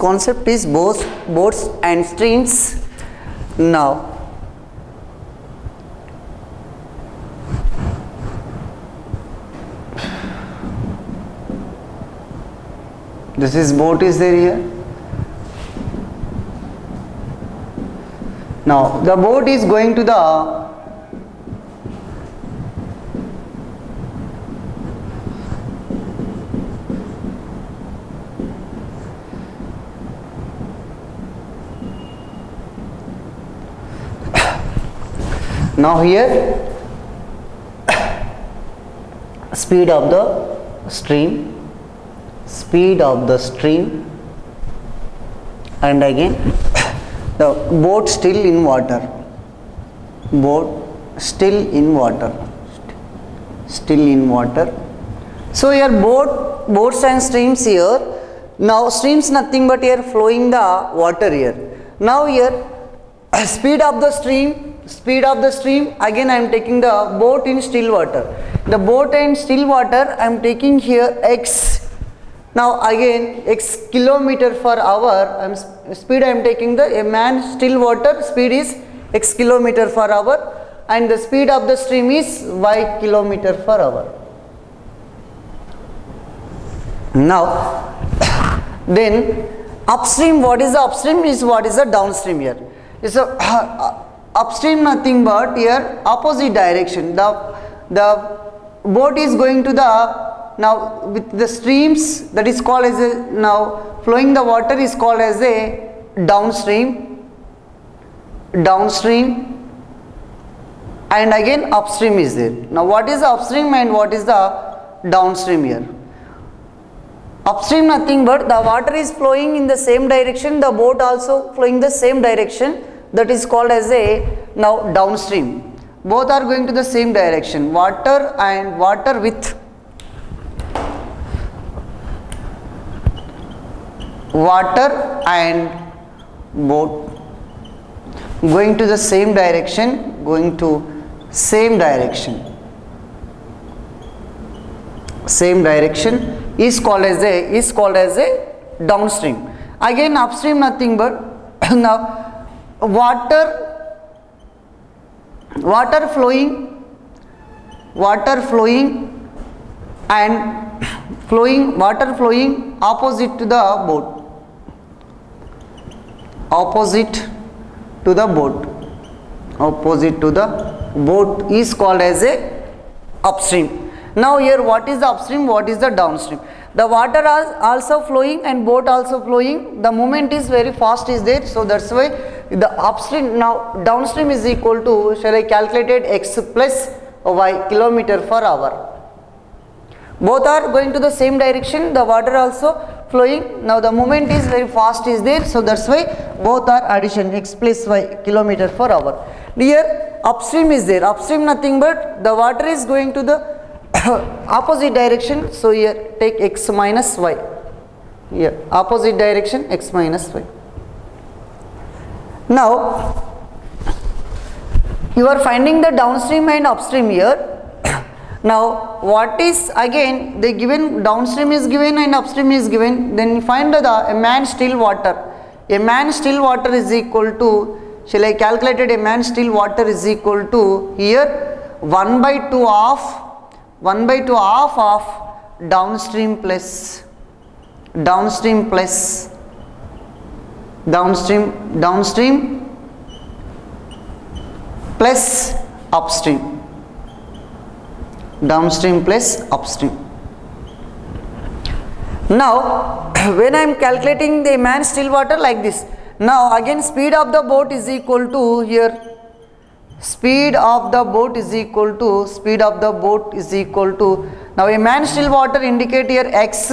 Concept is both boards and strings. Now this is board is there here. Now the board is going to the now here speed of the stream and again the boat still in water. So here boats and streams here. Now streams nothing but here flowing the water here. Now here speed of the stream again I am taking the boat in still water. The boat and still water I am taking here x. Now again x kilometer per hour. Speed I am taking the man still water. Speed is x kilometer per hour and the speed of the stream is y kilometer per hour. Now then upstream, what is the upstream is what is the downstream here. So upstream nothing but here opposite direction. The boat is going to the now with the streams that is called as a now flowing the water is called as a downstream and again upstream is there. Now what is the upstream and what is the downstream here? Upstream nothing but the water is flowing in the same direction, the boat also flowing the same direction. That is called as a now downstream. Both are going to the same direction, water and boat going to the same direction, same direction is called as a downstream. Again upstream nothing but now water flowing opposite to the boat, opposite to the boat is called as a upstream. Now here what is the upstream, what is the downstream? The water is also flowing and boat also flowing. The movement is very fast is there, so that's why the upstream. Now downstream is equal to, shall I calculate it, x plus y kilometer per hour. Both are going to the same direction, the water also flowing. Now the movement is very fast is there, so that's why both are addition, x plus y kilometer per hour. Here upstream is there, upstream nothing but the water is going to the opposite direction, so here take x minus y. Here opposite direction x minus y. Now you are finding the downstream and upstream here. Now what is again the given, downstream is given and upstream is given, then you find a man still water. A man still water is equal to, shall I calculate it, a man still water is equal to here 1 by 2 half of downstream plus upstream. Now when I am calculating the man still water like this, now again speed of the boat is equal to here, speed of the boat is equal to now a man still water indicate here x,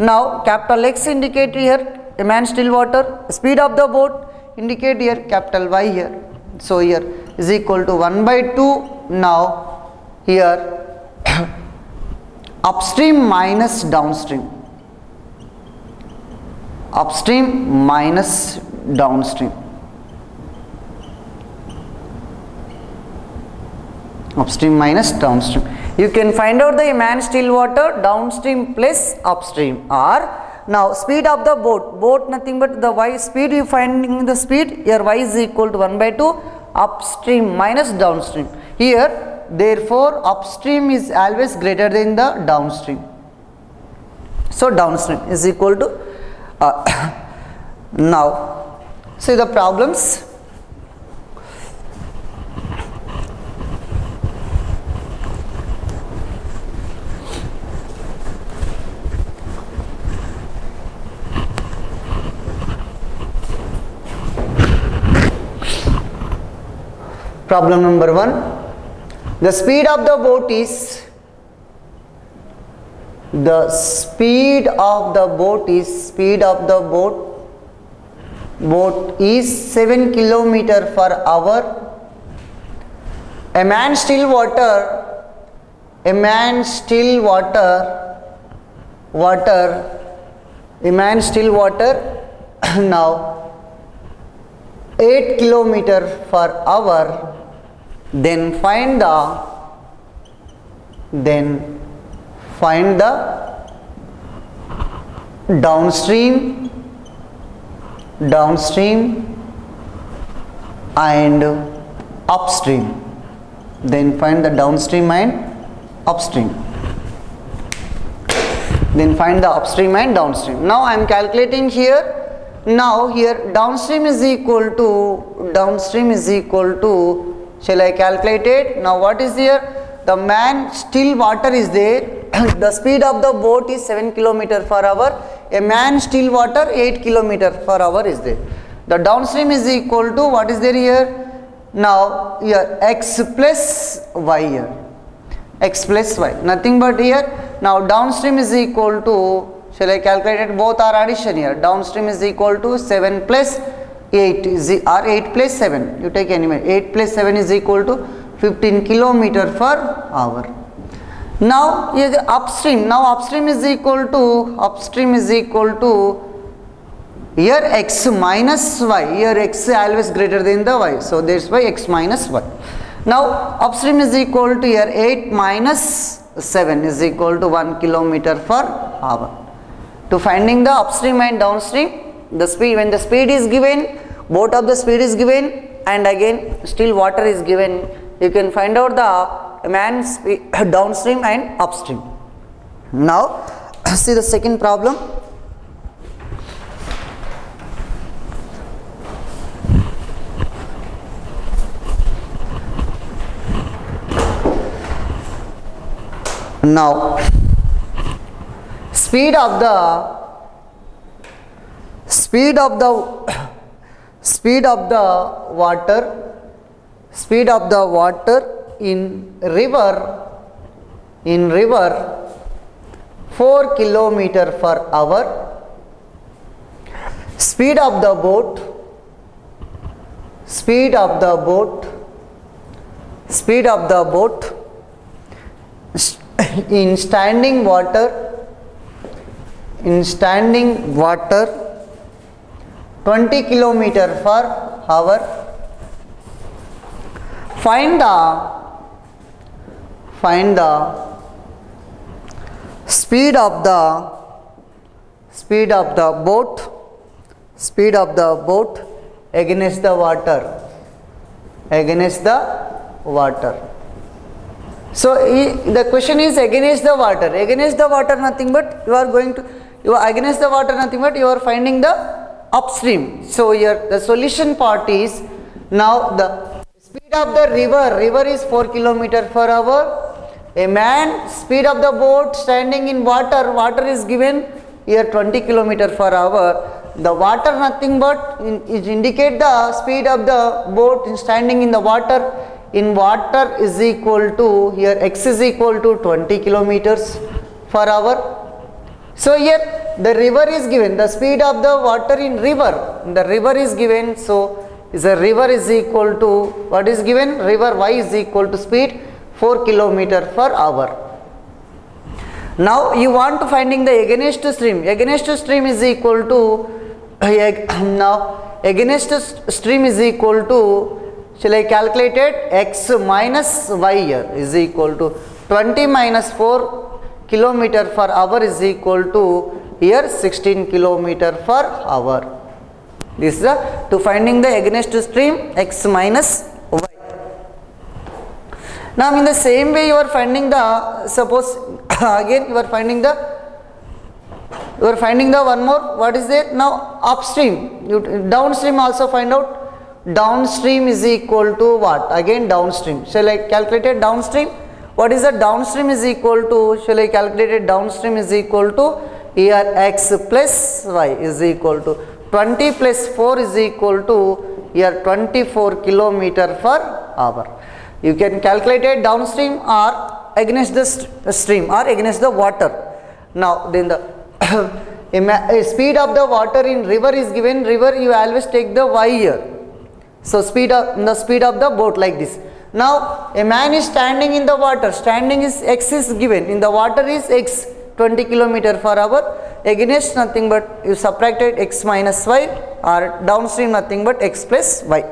now capital X indicate here a man still water, speed of the boat indicate here capital Y here. So here is equal to 1 by 2, now here upstream minus downstream. You can find out the man still water downstream plus upstream, or Now speed of the boat, nothing but the y speed, you finding the speed, here y is equal to 1 by 2 upstream minus downstream. Here therefore upstream is always greater than the downstream. So downstream is equal to, now see the problems. Problem number 1, the speed of the boat is, boat is 7 kilometer per hour. A man still water now 8 kilometer per hour. Then find the downstream and upstream. Then find the upstream and downstream. Now I am calculating here. Now here downstream is equal to shall I calculate it? Now what is here? The man still water is there. The speed of the boat is 7 km per hour. A man still water 8 km per hour is there. The downstream is equal to what is there here? Now here x plus y here. Nothing but here. Now downstream is equal to, shall I calculate it? Both are addition here. Downstream is equal to 7 plus 8 is, or 8 plus 7, you take anywhere, 8 plus 7 is equal to 15 kilometer per hour. Now here the upstream, upstream is equal to here x minus y, here x always greater than the y, so that's why x minus y. Now upstream is equal to here 8 minus 7 is equal to 1 kilometer per hour. To finding the upstream and downstream, the speed, when the speed is given, both of the speed is given, and again still water is given, you can find out the man's speed, downstream and upstream. Now see the second problem. Now speed of the water in river 4 kilometer per hour. Speed of the boat in standing water 20 kilometer per hour. Find the speed of the boat against the water so the question is against the water. Nothing but you are going to, against the water nothing but you are finding the upstream. So here the solution part is, now the speed of the river, is 4 kilometer per hour. A man, speed of the boat standing in water, is given here 20 kilometer per hour. The water nothing but is indicate the speed of the boat in standing in the water. In water is equal to here x is equal to 20 kilometers per hour. So here the river is given, the speed of the water in river, is given. So the river is equal to what is given? River y is equal to speed 4 kilometer per hour. Now you want to finding the against stream. Against stream is equal to, now against stream is equal to, shall I calculate it? X minus y here is equal to 20 minus 4 kilometer per hour is equal to here 16 kilometer per hour. This is the to finding the against stream x minus y. Now in the same way you are finding the suppose again you are finding the one more, what is there now upstream, you downstream also find out. Downstream is equal to what? Again downstream. Shall I calculate it downstream? What is the downstream is equal to? Shall I calculate it downstream is equal to here x plus y is equal to 20 plus 4 is equal to here 24 kilometer per hour. You can calculate it downstream or against the stream or against the water. Now then the speed of the water in river is given. River you always take the y here. So the speed of the boat like this. Now a man is standing in the water. Standing is x is given. In the water is x 20 kilometer per hour. Against nothing but you subtracted x minus y, or downstream nothing but x plus y.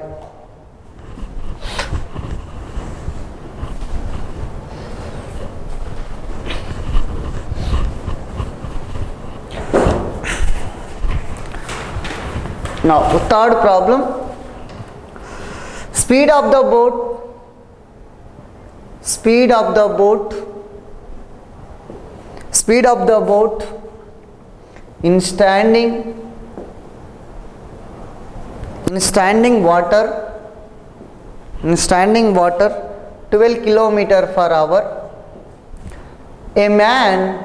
Now the third problem, speed of the boat in standing water 12 kilometer per hour. A man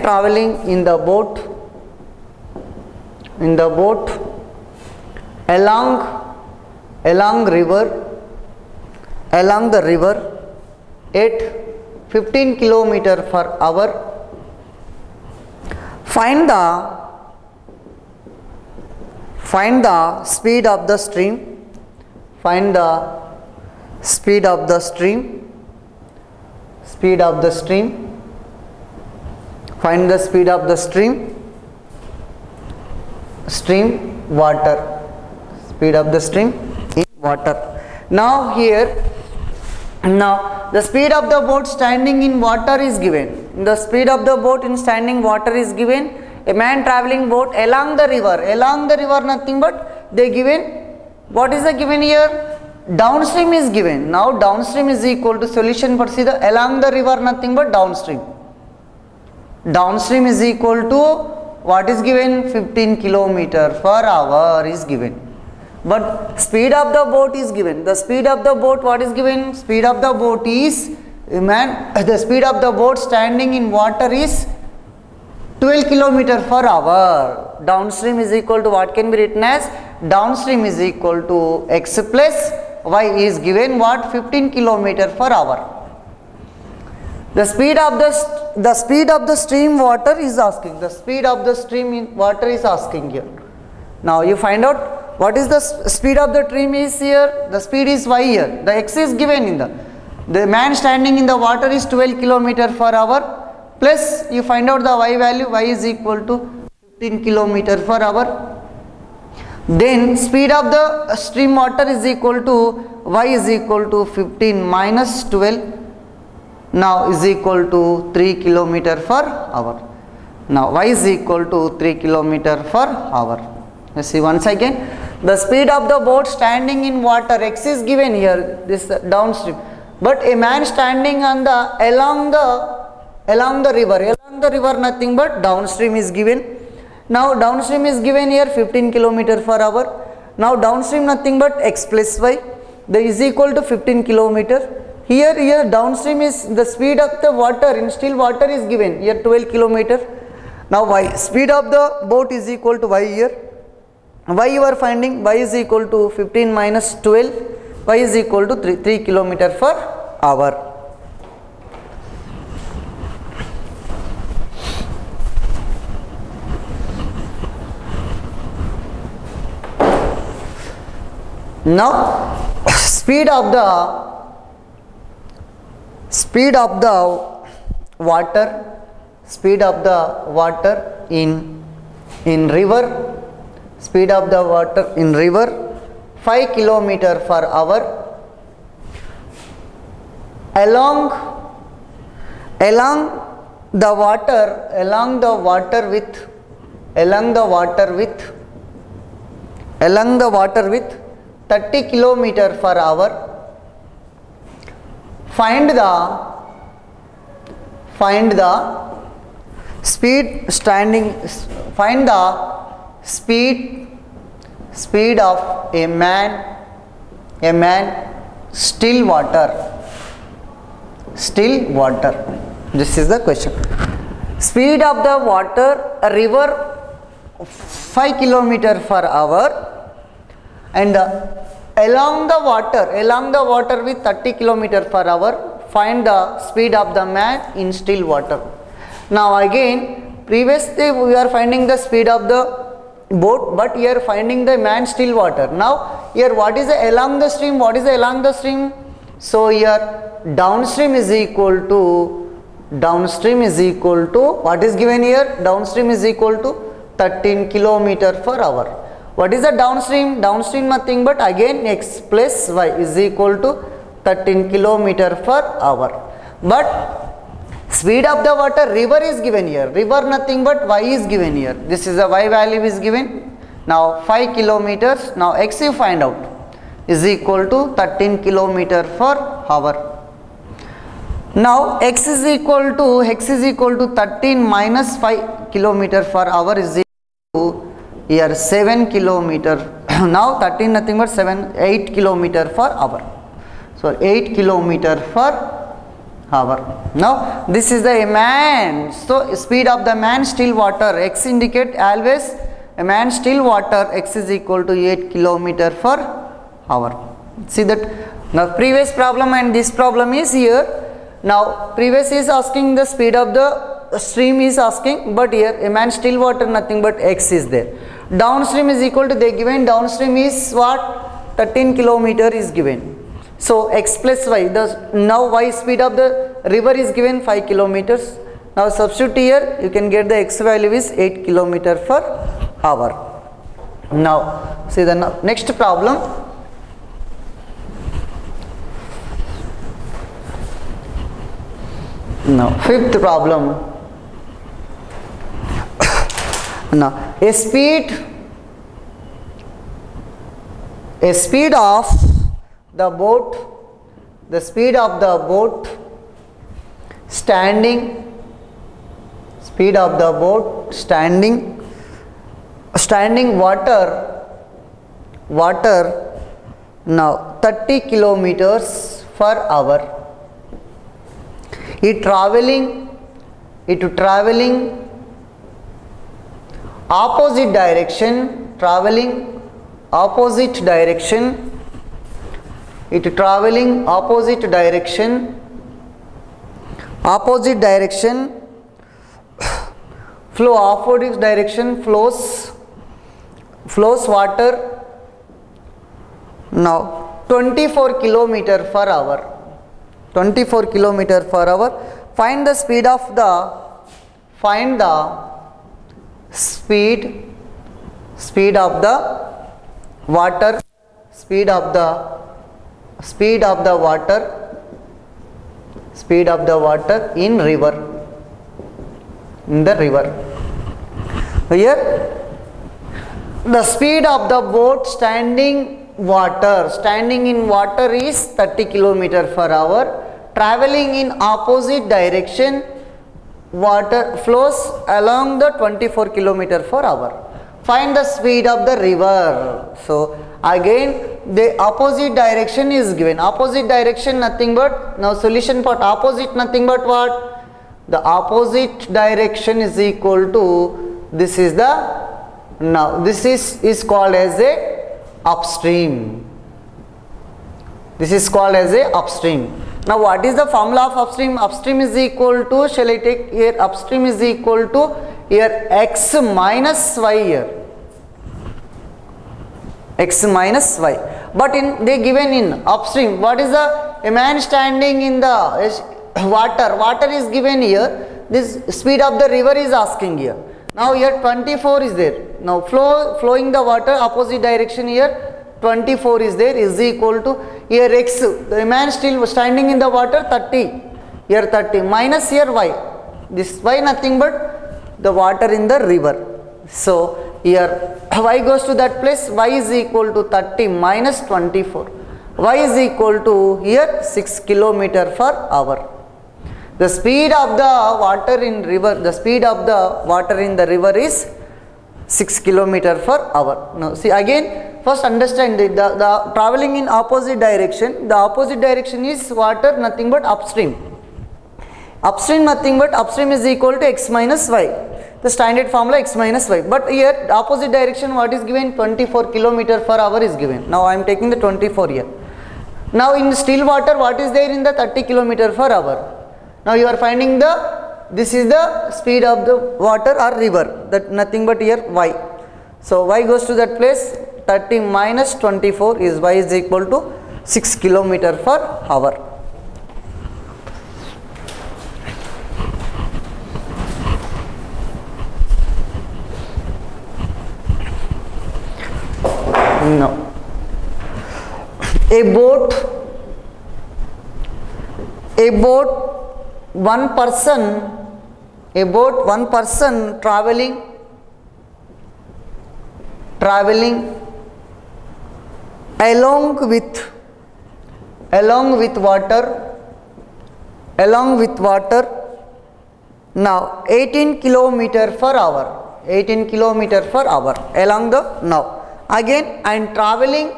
traveling in the boat along the river at 15 kilometer per hour. Find the speed of the stream. Find the speed of the stream water. Speed of the stream in water. Now here, now the speed of the boat standing in water is given. The speed of the boat in standing water is given. A man traveling boat along the river nothing but they given, what is the given here? Downstream is given. Now downstream is equal to solution for see the along the river nothing but downstream. Downstream is equal to what is given? 15 kilometer per hour is given. But speed of the boat is given. The speed of the boat, what is given? Speed of the boat is, the speed of the boat standing in water is 12 kilometer per hour. Downstream is equal to what can be written as? Downstream is equal to x plus y is given what? 15 kilometer per hour. The speed of the stream water is asking. The speed of the stream in water is asking here. Now you find out what is the speed of the stream is here. The speed is y here. The x is given in the man standing in the water is 12 kilometer per hour. Plus you find out the y value. Y is equal to 15 kilometer per hour. Then speed of the stream water is equal to y is equal to 15 minus 12. Now is equal to 3 kilometer per hour. Now y is equal to 3 kilometer per hour. Let's see once again. The speed of the boat standing in water, x is given here, this downstream. But a man standing on the along the river nothing but downstream is given. Now downstream is given here 15 kilometer per hour. Now downstream nothing but x plus y. That is equal to 15 kilometer. Here downstream is the speed of the water in still water is given here 12 kilometer. Now y speed of the boat is equal to y here. Y you are finding, y is equal to 15 minus 12. Y is equal to 3 kilometer per hour. Now speed of the water in river speed of the water in river 5 kilometer per hour along along the water with 30 km per hour. Find the speed of a man still water. This is the question. Speed of the water river 5 kilometer per hour, and along the water with 30 kilometer per hour. Find the speed of the man in still water. Now again, previously we are finding the speed of the boat, but here finding the man still water. Now here what is the along the stream? So here downstream is equal to what is given here? Downstream is equal to 13 kilometer per hour. What is the downstream? Downstream nothing but again x plus y is equal to 13 kilometer per hour. But speed of the water river is given here. River nothing but y is given here. This is the y value is given. Now 5 kilometers. Now x you find out is equal to 13 kilometer per hour. Now x is equal to 13 minus 5 kilometer per hour is equal to here 7 kilometer. Now 13 nothing but 8 kilometer per hour. So 8 kilometer per hour. Now this is the man. So speed of the man still water, x indicate always a man still water, x is equal to 8 kilometer per hour. See that. Now previous problem and this problem is here. Now previous is asking the speed of the stream is asking, but here a man still water nothing but x is there. Downstream is equal to, they given downstream is what? 13 kilometer is given. So x plus y, now y speed of the river is given 5 kilometers. Now substitute here, you can get the x value is 8 kilometer per hour. Now see the next problem. Now fifth problem. Now the speed of the boat standing water now 30 kilometers per hour. It traveling opposite direction flow opposite direction flows water now 24 km per hour. Find the speed of the water in the river. Here the speed of the boat standing in water is 30 kilometer per hour. Traveling in opposite direction, water flows along the 24 kilometer per hour. Find the speed of the river. So again the opposite direction is given. Opposite direction nothing but, now solution part, opposite nothing but what? The opposite direction is equal to, this is the, now this is called as a upstream. Now what is the formula of upstream? Upstream is equal to, shall I take here, upstream is equal to here x minus y here. X minus y, but in they given in upstream what is a man standing in the water is given here. This speed of the river is asking here. Now here 24 is there. Now flowing the water opposite direction here 24 is there, is equal to here x, the man still standing in the water 30 here 30 minus here y, this y nothing but the water in the river. So here y goes to that place, y is equal to 30 minus 24, y is equal to here 6 kilometer per hour. The speed of the water in river, the speed of the water in the river is 6 kilometer per hour. Now see again, first understand the traveling in opposite direction. The opposite direction is water nothing but upstream. Upstream nothing but upstream is equal to x minus y, the standard formula x minus y. But here opposite direction what is given, 24 kilometer per hour is given. Now I am taking the 24 here. Now in still water what is there in the 30 kilometer per hour. Now you are finding the, this is the speed of the water or river, that nothing but here y. So y goes to that place, 30 minus 24 is y is equal to 6 kilometer per hour. Now, about one person traveling along with water now 18 kilometer per hour, 18 kilometer per hour along the, now again I am traveling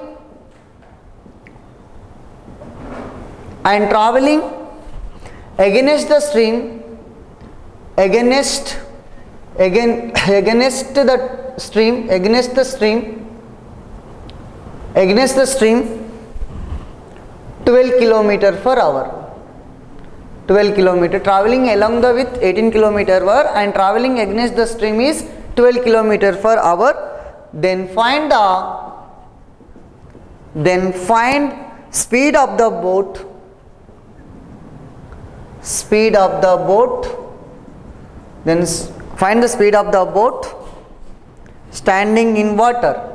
against the stream, against the stream 12 kilometer per hour, 12 kilometer traveling along the with 18 kilometer per hour and traveling against the stream is 12 kilometer per hour. Then find speed of the boat, then find the speed of the boat standing in water.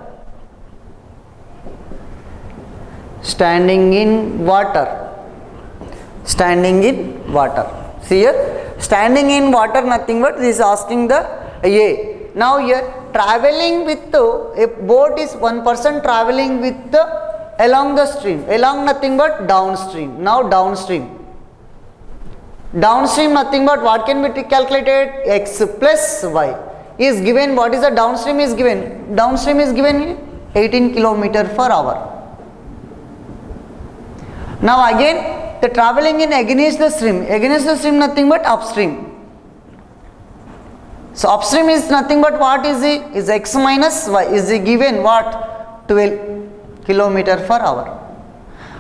See here, standing in water nothing but this is asking the a. Now here traveling with a boat is one person traveling with the along the stream, along nothing but downstream. Now downstream nothing but what can be calculated, x plus y is given. What is the downstream is given? Downstream is given 18 kilometer per hour. Now again the traveling in against the stream nothing but upstream. So upstream is nothing but what is it, is x minus y is given what, 12 kilometer per hour.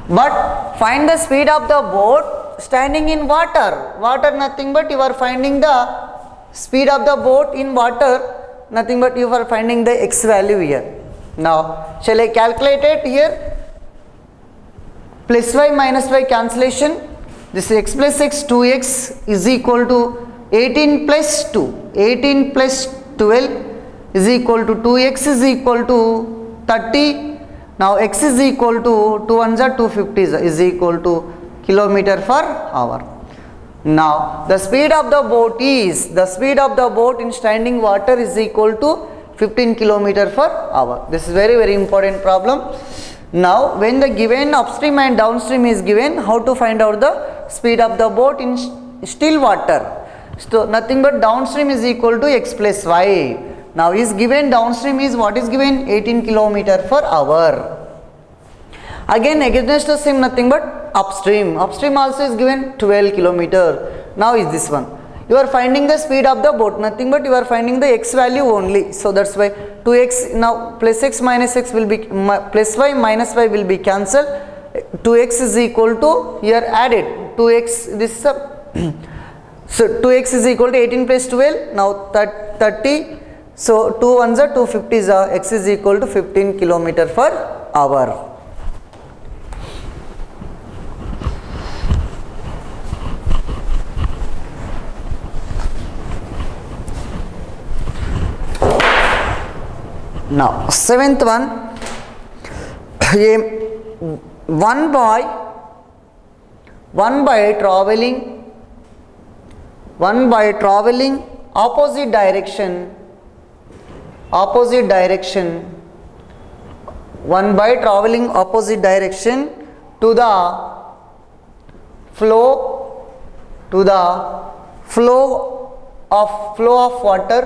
But find the speed of the boat standing in water nothing but you are finding the speed of the boat in water nothing but you are finding the x value here. Now shall I calculate it? Here plus y minus y cancellation, this is x plus x 2x is equal to 18 plus 12 is equal to 2x is equal to 30. Now x is equal to 200 250 is equal to kilometer per hour. Now the speed of the boat is, the speed of the boat in standing water is equal to 15 kilometer per hour. This is very important problem. Now when the given upstream and downstream is given, how to find out the speed of the boat in still water? So nothing but downstream is equal to x plus y. Now is given downstream is what is given, 18 kilometer per hour. Again against the stream nothing but upstream also is given 12 kilometer. Now is this one, you are finding the speed of the boat nothing but you are finding the x value only. So that's why 2x, now plus x minus x will be plus y minus y will be cancelled, 2x is equal to here added 2x, this is so 2x is equal to 18 plus 12 now 30, so 2 ones are 250 is x is equal to 15 kilometer per hour. Now seventh one, one boy traveling One by traveling opposite direction, one by traveling opposite direction to the flow of water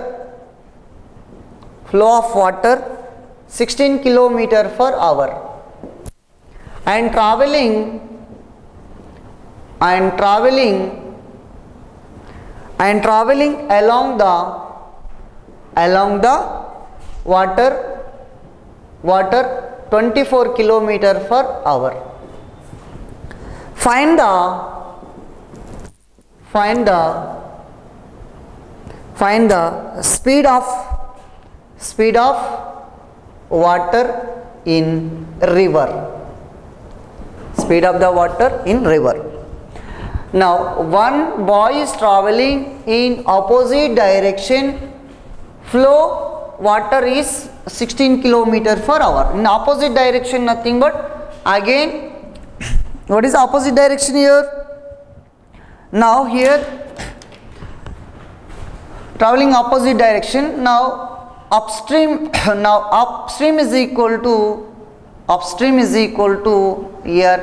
16 km/h, and traveling along the water 24 km/h. Find the speed of water in river. Speed of the water in river. Now, one boy is traveling in opposite direction. Flow water is 16 km/h. In opposite direction, nothing but again. What is opposite direction here? Now here, traveling opposite direction. Now upstream. Now upstream is equal to here.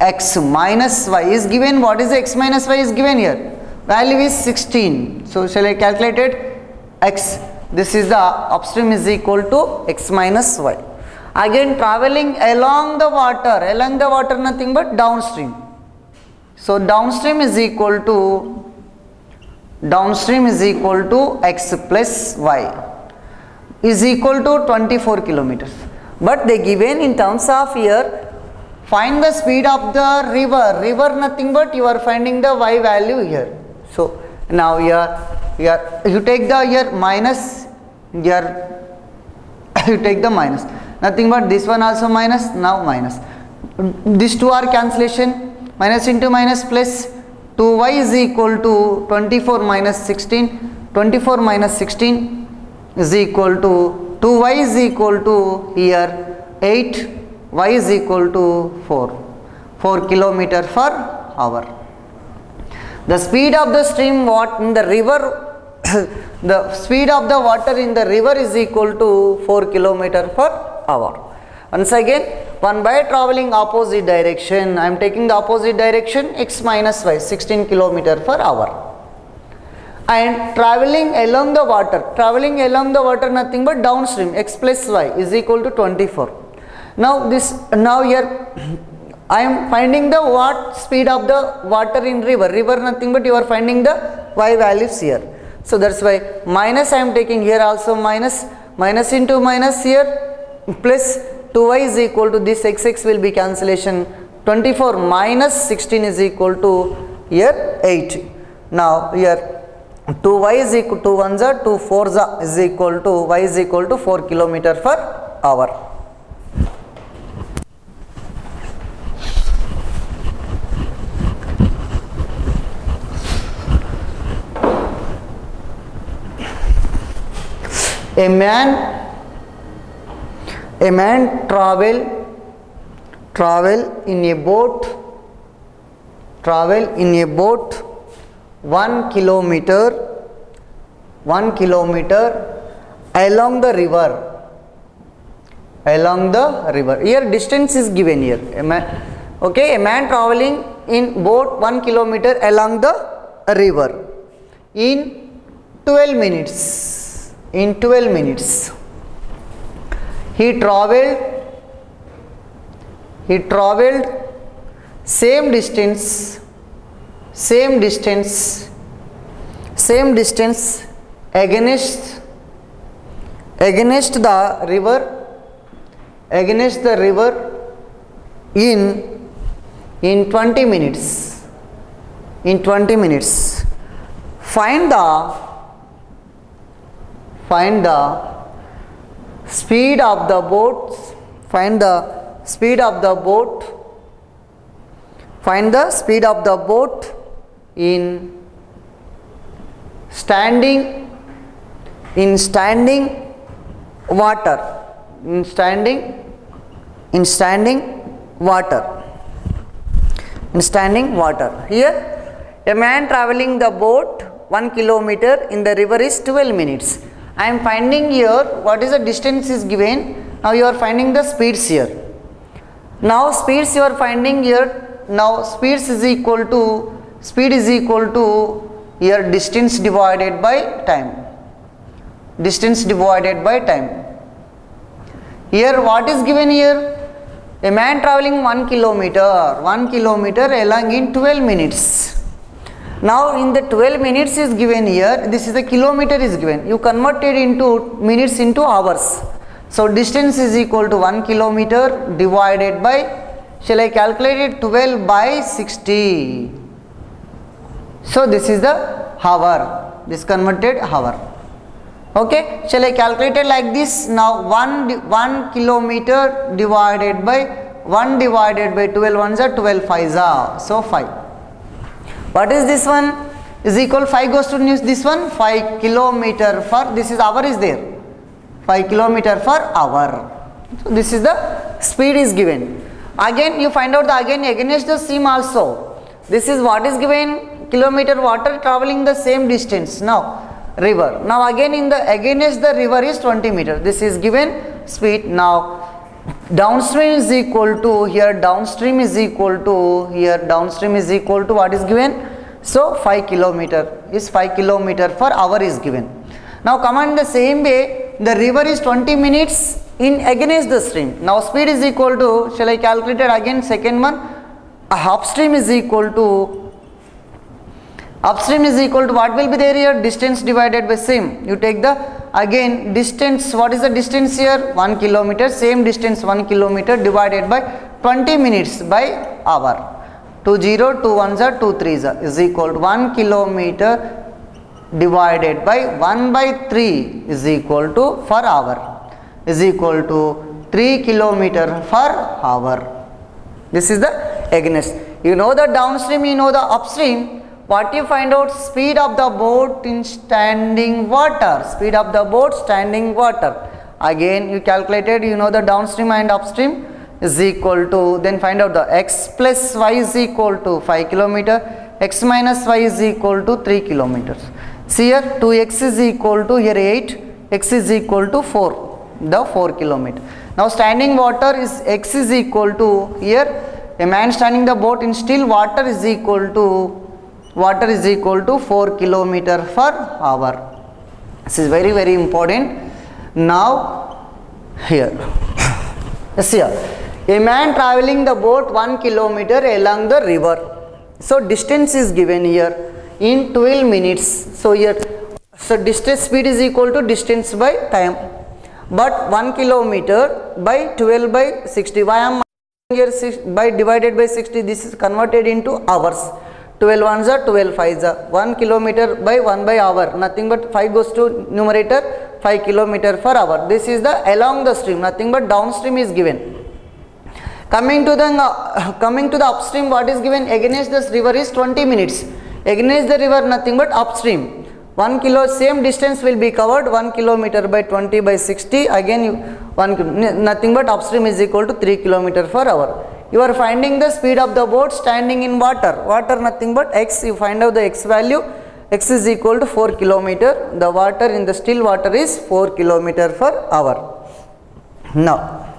X minus y is given. What is x minus y is given here? Value is 16. So shall I calculate it? X. This is the upstream is equal to x minus y. Again traveling along the water nothing but downstream. So downstream is equal to x plus y is equal to 24 kilometers. But they given in terms of here. Find the speed of the river nothing but you are finding the y value here. So now here you take the here minus, here you take the minus, nothing but this one also minus, now minus, these two are cancellation, minus into minus plus 2y is equal to 24 minus 16 is equal to 2y is equal to here 8, y is equal to 4 km/h. The speed of the stream what in the river, the speed of the water in the river is equal to 4 km/h. Once again, one by traveling opposite direction, I am taking the opposite direction x minus y 16 km/h. And traveling along the water nothing but downstream x plus y is equal to 24. Now here I am finding the what speed of the water in river nothing but you are finding the y values here. So that's why minus I am taking here also minus into minus here plus 2y is equal to this x will be cancellation, 24 minus 16 is equal to here 8. Now here 2y is equal to 1's are 2 4's is equal to y is equal to 4 km/h. A man travel in a boat 1 kilometer along the river. Here distance is given here. A man traveling in boat 1 kilometer along the river in 12 minutes. In 12 minutes he travelled same distance against the river in 20 minutes. Find the speed of the boat in standing water. Here a man traveling the boat 1 kilometer, in the river is 12 minutes. I am finding here what is the distance is given. Now you are finding the speeds here. Now speeds you are finding here. Now speeds is equal to, speed is equal to here distance divided by time. Distance divided by time. Here what is given here? A man travelling 1 kilometer along in 12 minutes. Now in the 12 minutes is given here, this is the kilometer is given. You converted into minutes into hours. So distance is equal to 1 kilometer divided by, shall I calculate it, 12 by 60. So this is the hour, this converted hour. Okay, shall I calculate it like this? Now 1 kilometer divided by 1 divided by 12 ones are 12 fives are, so 5. What is this one? Is equal 5 goes to this one, 5 kilometer for, this is hour is there, 5 kilometer for hour. So this is the speed is given. Again you find out the against the stream also. This is what is given, kilometer water traveling the same distance. Now river. Now again in the against the river is 20 meter. This is given speed. Now downstream is equal to here. Downstream is equal to here. Downstream is equal to what is given? So 5 kilometer is 5 kilometer for hour is given. Now come on the same way. The river is 20 minutes in against the stream. Now speed is equal to, shall I calculate it again? Second one, upstream is equal to. Upstream is equal to what will be there here? Distance divided by same. You take the again distance. What is the distance here? 1 kilometer. Same distance 1 kilometer divided by 20 minutes by hour. 20, 2 ones are 2 threes are is equal to 1 kilometer divided by 1 by 3 is equal to for hour is equal to 3 kilometer for hour. This is the against. You know the downstream, you know the upstream. What you find out? Speed of the boat in standing water. Speed of the boat standing water. Again you calculated, you know the downstream and upstream is equal to, then find out the x plus y is equal to 5 kilometer. X minus y is equal to 3 kilometers. See here 2x is equal to here 8. X is equal to 4. The 4 kilometer. Now standing water is x is equal to here. A man standing the boat in still water is equal to 4 kilometer per hour. This is very very important. Now here, see here, a man traveling the boat 1 kilometer along the river. So distance is given here in 12 minutes. So here, so distance speed is equal to distance by time. But 1 kilometer by 12 by 60. Why am I here by divided by 60? This is converted into hours. 12 ones are 12 fives are 1 kilometer by 1 by hour, nothing but 5 goes to numerator, 5 kilometer per hour. This is the along the stream, nothing but downstream is given. Coming to the upstream, what is given? Against this river is 20 minutes. Against the river nothing but upstream. 1 kilo, same distance will be covered, 1 kilometer by 20 by 60. Again you, nothing but upstream is equal to 3 kilometer per hour. You are finding the speed of the boat standing in water. Water nothing but x. You find out the x value. X is equal to 4 kilometer. The water in the still water is 4 kilometer per hour. Now